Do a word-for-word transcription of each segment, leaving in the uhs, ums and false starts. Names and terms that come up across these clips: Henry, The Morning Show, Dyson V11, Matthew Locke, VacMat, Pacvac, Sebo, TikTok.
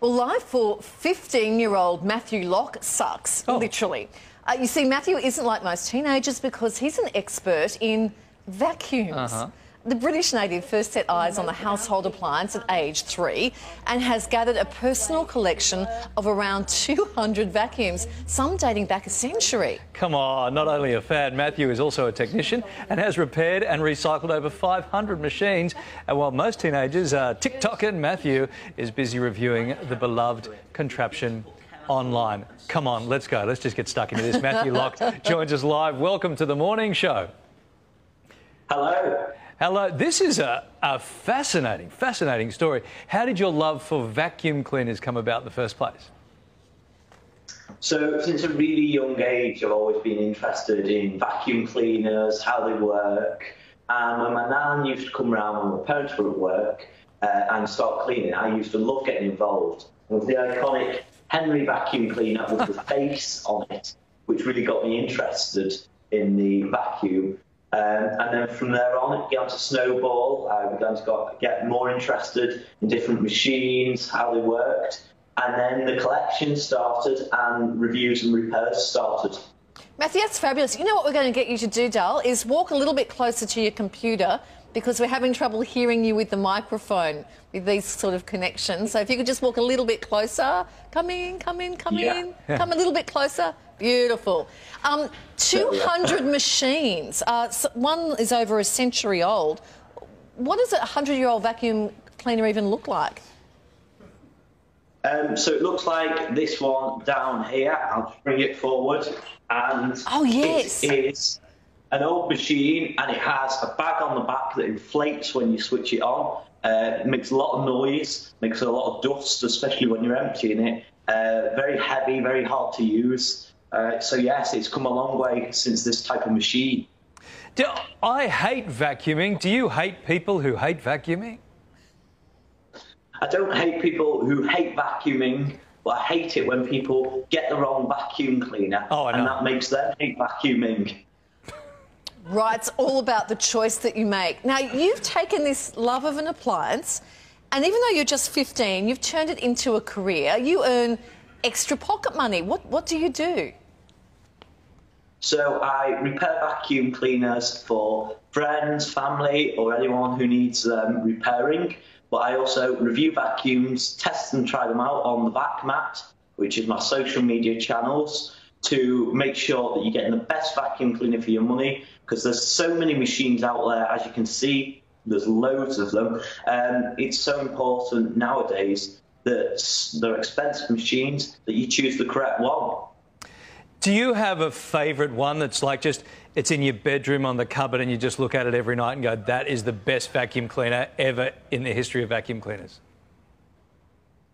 Well, life for fifteen-year-old Matthew Locke sucks, oh. literally. Uh, you see, Matthew isn't like most teenagers because he's an expert in vacuums. Uh-huh. The British native first set eyes on the household appliance at age three and has gathered a personal collection of around two hundred vacuums, some dating back a century. Come on, not only a fan, Matthew is also a technician and has repaired and recycled over five hundred machines. And while most teenagers are TikToking, Matthew is busy reviewing the beloved contraption online. Come on, let's go. Let's just get stuck into this. Matthew Locke joins us live. Welcome to The Morning Show. Hello. Hello. This is a, a fascinating, fascinating story. How did your love for vacuum cleaners come about in the first place? So, since a really young age, I've always been interested in vacuum cleaners, how they work. And when my nan used to come around when my parents were at work uh, and start cleaning, I used to love getting involved. With the iconic Henry vacuum cleaner with the face on it, which really got me interested in the vacuum. Um, and then from there on, it began to snowball. I began to got, get more interested in different machines, how they worked. And then the collection started and reviews and repairs started. Matthew, that's fabulous. You know what we're going to get you to do, Dal, is walk a little bit closer to your computer because we're having trouble hearing you with the microphone with these sort of connections. So if you could just walk a little bit closer. Come in, come in, come yeah. in. Yeah. Come a little bit closer. Beautiful. Um, two hundred machines. Uh, one is over a century old. What does a hundred-year-old vacuum cleaner even look like? Um, so it looks like this one down here. I'll bring it forward. And oh, yes. It is an old machine, and it has a bag on the back that inflates when you switch it on. Uh, it makes a lot of noise, makes a lot of dust, especially when you're emptying it. Uh, very heavy, very hard to use. Uh, so, yes, it's come a long way since this type of machine. Do, I hate vacuuming. Do you hate people who hate vacuuming? I don't hate people who hate vacuuming, but I hate it when people get the wrong vacuum cleaner oh, and that makes them hate vacuuming. Right, it's all about the choice that you make. Now, you've taken this love of an appliance and even though you're just fifteen, you've turned it into a career. You earn extra pocket money. What, what do you do? So I repair vacuum cleaners for friends, family or anyone who needs um, repairing. But I also review vacuums, test and try them out on the VacMat, which is my social media channels, to make sure that you're getting the best vacuum cleaner for your money, because there's so many machines out there, as you can see, there's loads of them. Um, it's so important nowadays that they're expensive machines, that you choose the correct one. Do you have a favourite one that's like just, it's in your bedroom on the cupboard and you just look at it every night and go, that is the best vacuum cleaner ever in the history of vacuum cleaners?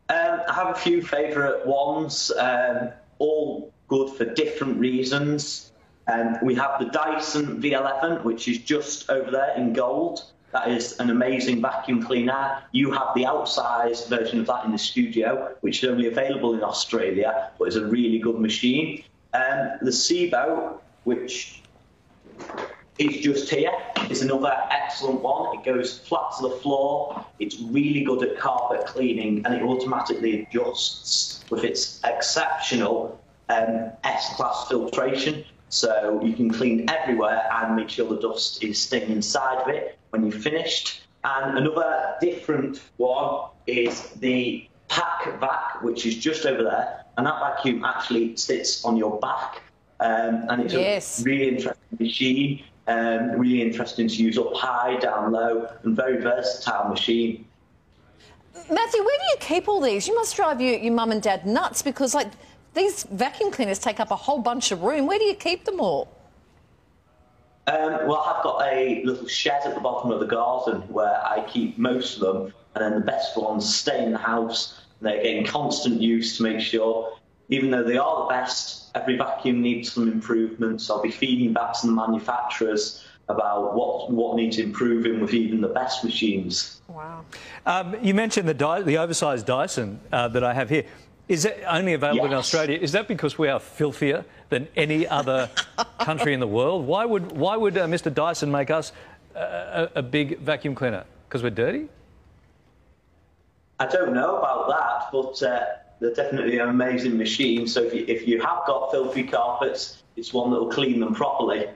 Um, I have a few favourite ones, um, all good for different reasons. Um, we have the Dyson V eleven, which is just over there in gold. That is an amazing vacuum cleaner. You have the outsized version of that in the studio, which is only available in Australia, but it's a really good machine. Um, the Sebo, which is just here, is another excellent one. It goes flat to the floor. It's really good at carpet cleaning, and it automatically adjusts with its exceptional um, S-class filtration. So you can clean everywhere and make sure the dust is staying inside of it when you've finished. And another different one is the Pacvac, which is just over there, and that vacuum actually sits on your back, um, and it's yes. a really interesting machine, um, really interesting to use up high, down low, and very versatile machine. Matthew, where do you keep all these? You must drive your, your mum and dad nuts because, like, these vacuum cleaners take up a whole bunch of room. Where do you keep them all? Um, well, I've got a little shed at the bottom of the garden where I keep most of them, and then the best ones stay in the house. They're getting constant use to make sure, even though they are the best, every vacuum needs some improvements. I'll be feeding back to the manufacturers about what, what needs improving with even the best machines. Wow. Um, you mentioned the, Dy the oversized Dyson uh, that I have here. Is it only available yes. in Australia? Is that because we are filthier than any other country in the world? Why would, why would uh, Mister Dyson make us uh, a, a big vacuum cleaner? Because we're dirty? I don't know about that, but uh, they're definitely an amazing machine. So if you, if you have got filthy carpets, it's one that will clean them properly.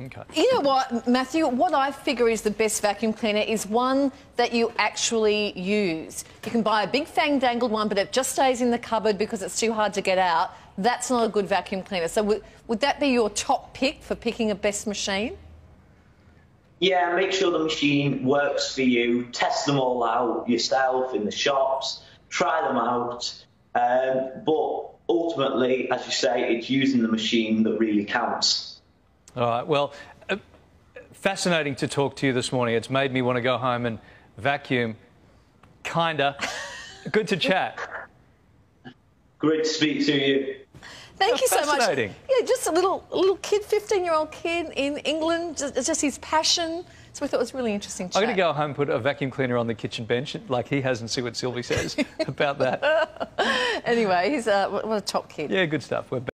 Okay. You know what, Matthew, what I figure is the best vacuum cleaner is one that you actually use. You can buy a big fandangled one, but it just stays in the cupboard because it's too hard to get out. That's not a good vacuum cleaner. So would, would that be your top pick for picking a best machine? Yeah, make sure the machine works for you. Test them all out yourself in the shops. Try them out. Um, but ultimately, as you say, it's using the machine that really counts. All right, well, uh, fascinating to talk to you this morning. It's made me want to go home and vacuum, kinda. Good to chat. Great to speak to you. Thank you so much. Fascinating. Yeah, just a little little kid, fifteen-year-old kid in England, just, just his passion. So we thought it was really interesting chat. I'm going to go home and put a vacuum cleaner on the kitchen bench like he has and see what Sylvie says about that. Anyway, he's a, what a top kid. Yeah, good stuff. We're